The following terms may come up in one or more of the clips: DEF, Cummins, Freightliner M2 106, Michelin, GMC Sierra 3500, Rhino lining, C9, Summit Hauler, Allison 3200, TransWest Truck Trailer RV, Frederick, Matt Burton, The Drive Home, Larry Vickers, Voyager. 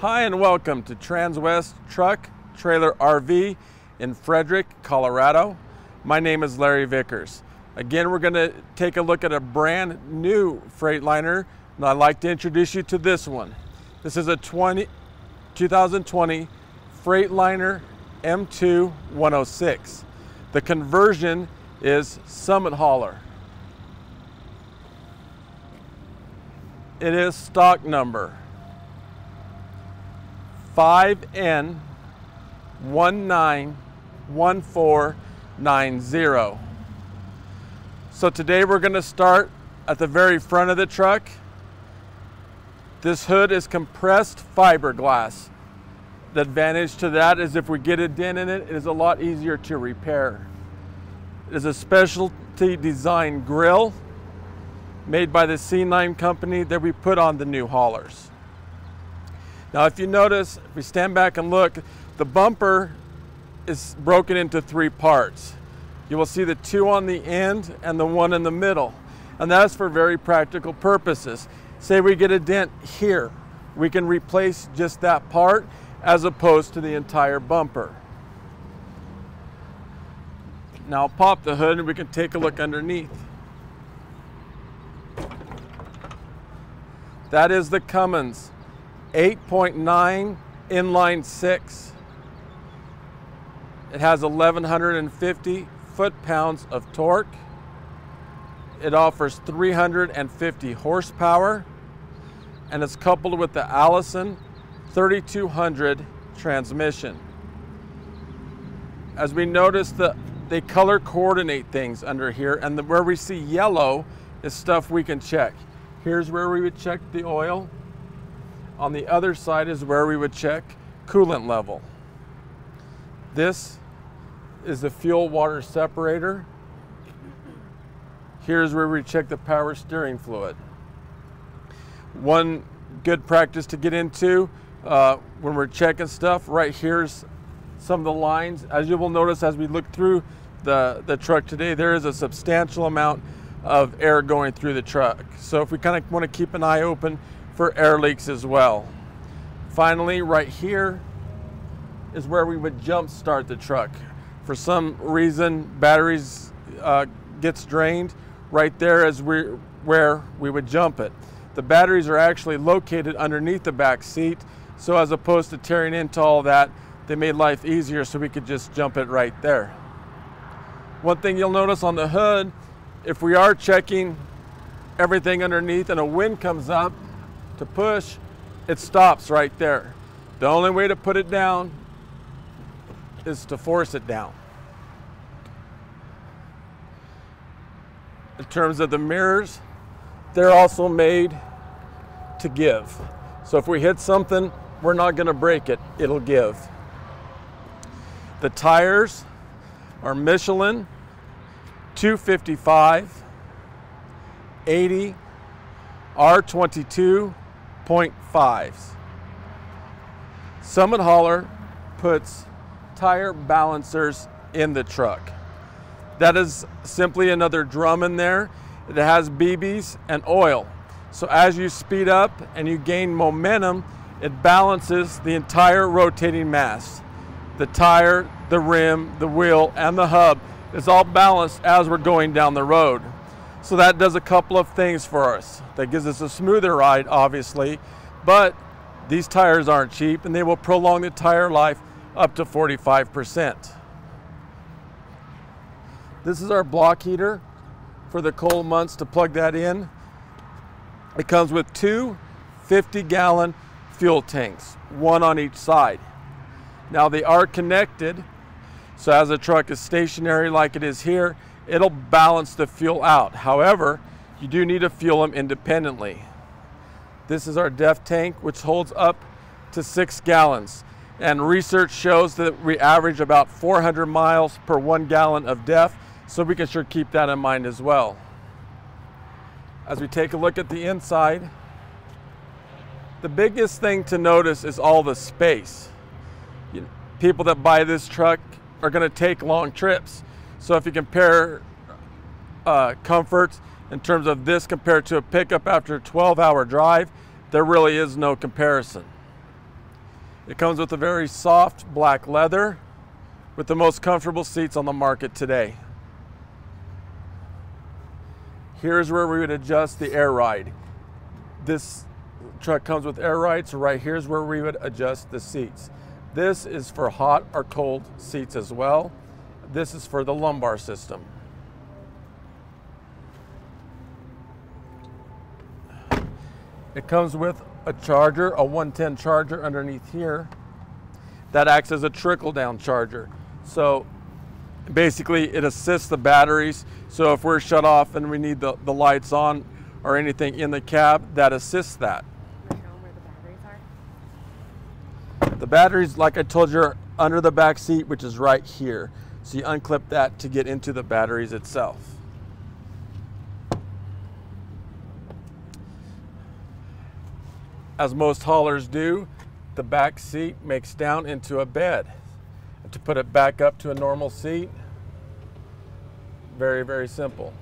Hi and welcome to TransWest Truck Trailer RV in Frederick, Colorado. My name is Larry Vickers. Again, we're going to take a look at a brand new Freightliner, and I'd like to introduce you to this one. This is a 2020 Freightliner M2 106. The conversion is Summit Hauler. It is stock number 5N191490. So today we're going to start at the very front of the truck. This hood is compressed fiberglass. The advantage to that is if we get a dent in it, it is a lot easier to repair. It is a specialty design grille made by the C9 company that we put on the new haulers. Now if you notice, if we stand back and look, the bumper is broken into three parts. You will see the two on the end and the one in the middle. And that's for very practical purposes. Say we get a dent here, we can replace just that part as opposed to the entire bumper. Now I'll pop the hood and we can take a look underneath. That is the Cummins 8.9 inline 6. It has 1,150 foot-pounds of torque. It offers 350 horsepower, and it's coupled with the Allison 3200 transmission. As we notice, they color coordinate things under here, and where we see yellow is stuff we can check. Here's where we would check the oil. On the other side is where we would check coolant level. This is the fuel water separator. Here's where we check the power steering fluid. One good practice to get into when we're checking stuff, right here's some of the lines. As you will notice as we look through the truck today, there is a substantial amount of air going through the truck. So if we kind of want to keep an eye open for air leaks as well. Finally, right here is where we would jump start the truck. For some reason, batteries gets drained. Right there is where we would jump it. The batteries are actually located underneath the back seat, so as opposed to tearing into all that, they made life easier so we could just jump it right there. One thing you'll notice on the hood, if we are checking everything underneath and a wind comes up, to push, it stops right there. The only way to put it down is to force it down. In terms of the mirrors, they're also made to give. So if we hit something, we're not going to break it, it'll give. The tires are Michelin 255, 80, R22.5s. Summit Hauler puts tire balancers in the truck. That is simply another drum in there. It has BBs and oil. So as you speed up and you gain momentum, it balances the entire rotating mass. The tire, the rim, the wheel, and the hub is all balanced as we're going down the road. So that does a couple of things for us. That gives us a smoother ride, obviously, but these tires aren't cheap and they will prolong the tire life up to 45%. This is our block heater for the cold months to plug that in. It comes with two 50-gallon fuel tanks, one on each side. Now they are connected, so as the truck is stationary like it is here, it'll balance the fuel out. However, you do need to fuel them independently. This is our DEF tank, which holds up to 6 gallons. And research shows that we average about 400 miles per 1 gallon of DEF, so we can sure keep that in mind as well. As we take a look at the inside, the biggest thing to notice is all the space. People that buy this truck are going to take long trips. So if you compare comfort in terms of this compared to a pickup after a 12-hour drive, there really is no comparison. It comes with a very soft black leather with the most comfortable seats on the market today. Here's where we would adjust the air ride. This truck comes with air ride, so right here's where we would adjust the seats. This is for hot or cold seats as well. This is for the lumbar system. It comes with a charger, a 110 charger underneath here that acts as a trickle-down charger. So basically it assists the batteries. So if we're shut off and we need the lights on or anything in the cab, that assists that. Do you know where the batteries are? The batteries, like I told you, are under the back seat, which is right here. So you unclip that to get into the batteries itself. As most haulers do, the back seat makes down into a bed. To put it back up to a normal seat, very, very simple.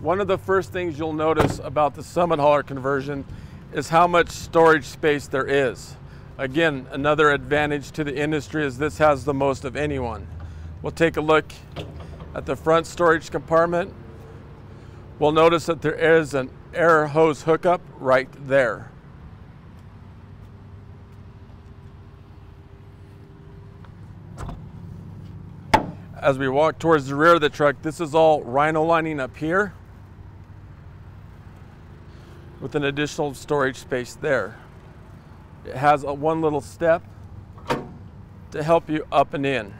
One of the first things you'll notice about the Summit Hauler conversion is how much storage space there is. Again, another advantage to the industry is this has the most of anyone. We'll take a look at the front storage compartment. We'll notice that there is an air hose hookup right there. As we walk towards the rear of the truck, this is all Rhino lining up here with an additional storage space there. It has a one little step to help you up and in.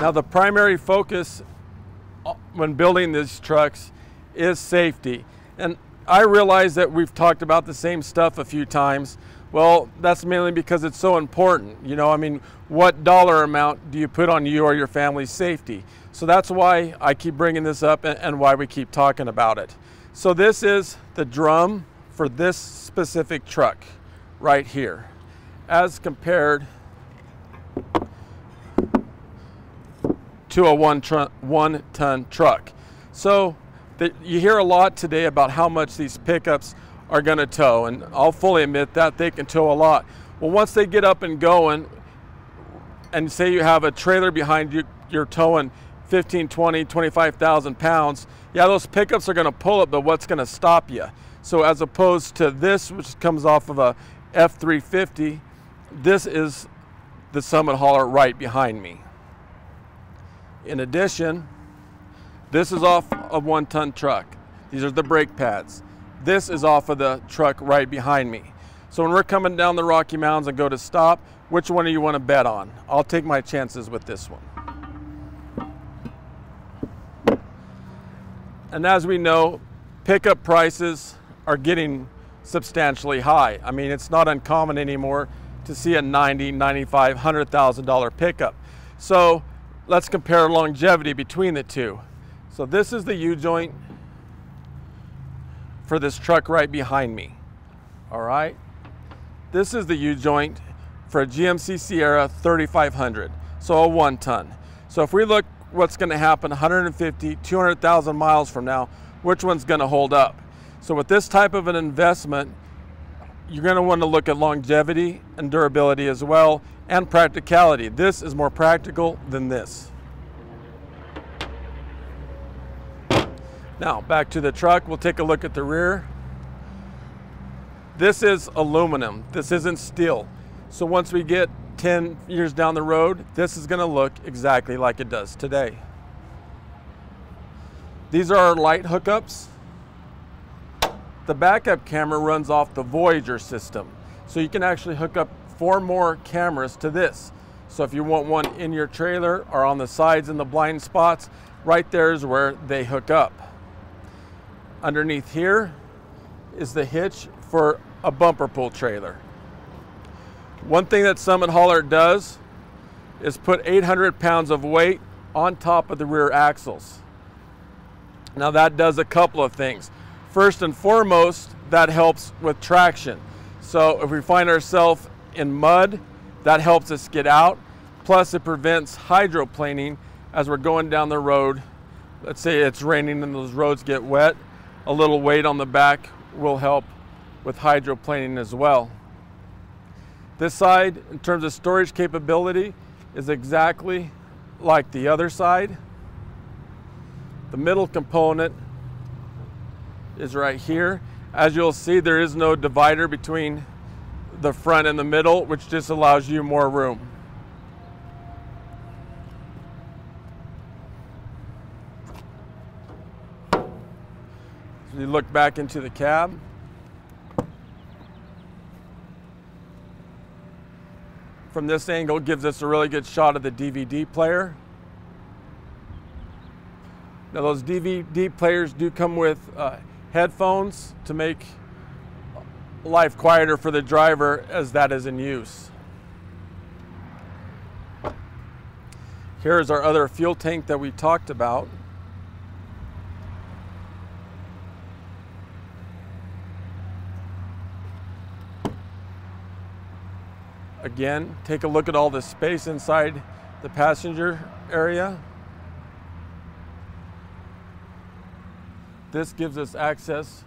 Now, the primary focus when building these trucks is safety. And I realize that we've talked about the same stuff a few times. Well, that's mainly because it's so important. You know, I mean, what dollar amount do you put on you or your family's safety? So that's why I keep bringing this up and why we keep talking about it. So this is the drum for this specific truck right here, as compared to a one-ton truck. So you hear a lot today about how much these pickups are going to tow, and I'll fully admit that they can tow a lot. Well, once they get up and going, and say you have a trailer behind you, you're towing 15, 20, 25,000 pounds, yeah, those pickups are going to pull it, but what's going to stop you? So as opposed to this, which comes off of a F-350, this is the Summit Hauler right behind me. In addition, this is off a one-ton truck. These are the brake pads. This is off of the truck right behind me. So when we're coming down the Rocky Mountains and go to stop, which one do you want to bet on? I'll take my chances with this one. And as we know, pickup prices are getting substantially high. I mean, it's not uncommon anymore to see a $90,000, $95,000, $100,000 pickup. So let's compare longevity between the two. So this is the U-joint for this truck right behind me. All right. This is the U-joint for a GMC Sierra 3500, so a 1 ton. So if we look what's going to happen 150, 200,000 miles from now, which one's going to hold up? So with this type of an investment, you're going to want to look at longevity and durability as well, and practicality. This is more practical than this. Now back to the truck, we'll take a look at the rear. This is aluminum, this isn't steel. So once we get 10 years down the road, this is going to look exactly like it does today. These are our light hookups. The backup camera runs off the Voyager system. So you can actually hook up 4 more cameras to this. So if you want one in your trailer or on the sides in the blind spots, right there is where they hook up. Underneath here is the hitch for a bumper pull trailer. One thing that Summit Hauler does is put 800 pounds of weight on top of the rear axles. Now that does a couple of things. First and foremost, that helps with traction. So if we find ourselves in mud, that helps us get out. Plus it prevents hydroplaning as we're going down the road let's say it's raining and those roads get wet, a little weight on the back will help with hydroplaning as well. This side, in terms of storage capability, is exactly like the other side. The middle component is right here. As you'll see, there is no divider between the front and the middle, which just allows you more room. So you look back into the cab. From this angle, gives us a really good shot of the DVD player. Now those DVD players do come with headphones to make life quieter for the driver as that is in use. Here is our other fuel tank that we talked about. Again, take a look at all the space inside the passenger area. This gives us access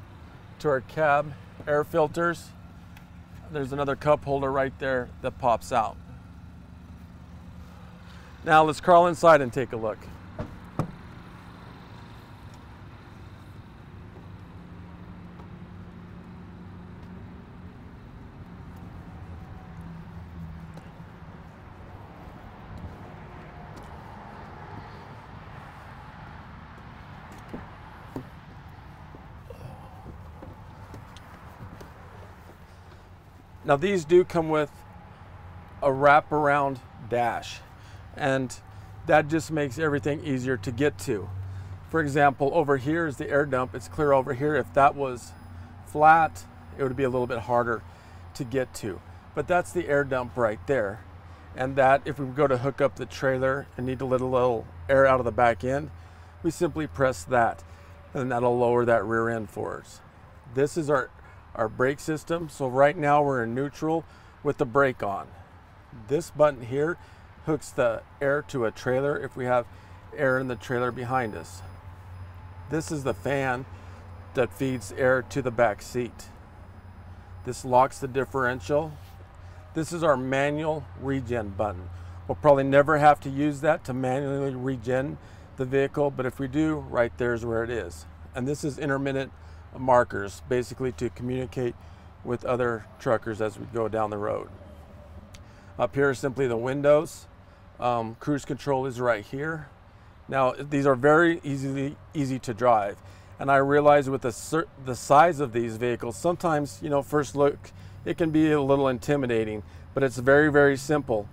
to our cab air filters. There's another cup holder right there that pops out. Now let's crawl inside and take a look. Now these do come with a wraparound dash, and that just makes everything easier to get to. For example, over here is the air dump. It's clear over here. If that was flat, it would be a little bit harder to get to. But that's the air dump right there. And that, if we go to hook up the trailer and need to let a little air out of the back end, we simply press that, and that'll lower that rear end for us. This is our brake system. So right now we're in neutral with the brake on. This button here hooks the air to a trailer if we have air in the trailer behind us. This is the fan that feeds air to the back seat. This locks the differential. This is our manual regen button. We'll probably never have to use that to manually regen the vehicle, but if we do, right there's where it is. And this is intermittent markers, basically to communicate with other truckers as we go down the road. Up here is simply the windows. Cruise control is right here. Now these are very easy to drive, and I realize with the size of these vehicles, sometimes, you know, first look it can be a little intimidating, but it's very, very simple.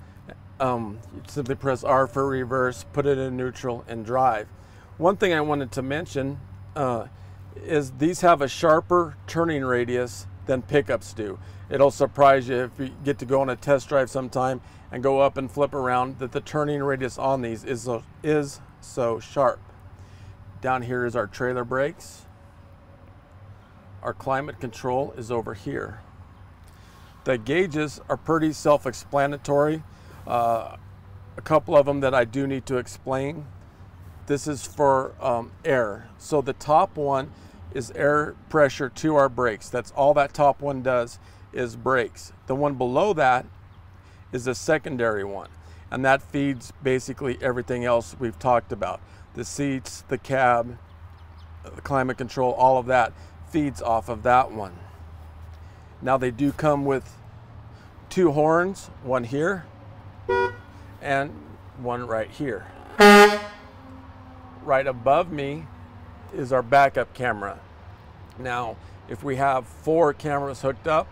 You simply press R for reverse, put it in neutral, and drive. One thing I wanted to mention is these have a sharper turning radius than pickups do. It'll surprise you if you get to go on a test drive sometime and go up and flip around, that the turning radius on these is so sharp. Down here is our trailer brakes. Our climate control is over here. The gauges are pretty self-explanatory. A couple of them that I do need to explain. This is for air. So the top one is air pressure to our brakes. That's all that top one does, is brakes. The one below that is a secondary one, and that feeds basically everything else we've talked about. The seats, the cab, the climate control, all of that feeds off of that one. Now they do come with two horns, one here and one right here. Right above me is our backup camera. Now, if we have four cameras hooked up,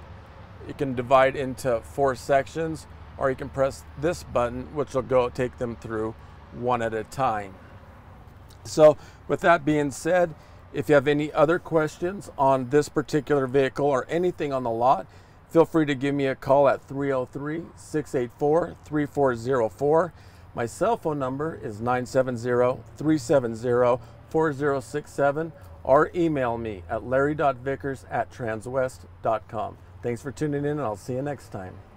it can divide into four sections, or you can press this button, which will go take them through one at a time. So with that being said, if you have any other questions on this particular vehicle or anything on the lot, feel free to give me a call at 303-684-3404. My cell phone number is 970-370-4067, or email me at larry.vickers@transwest.com. Thanks for tuning in, and I'll see you next time.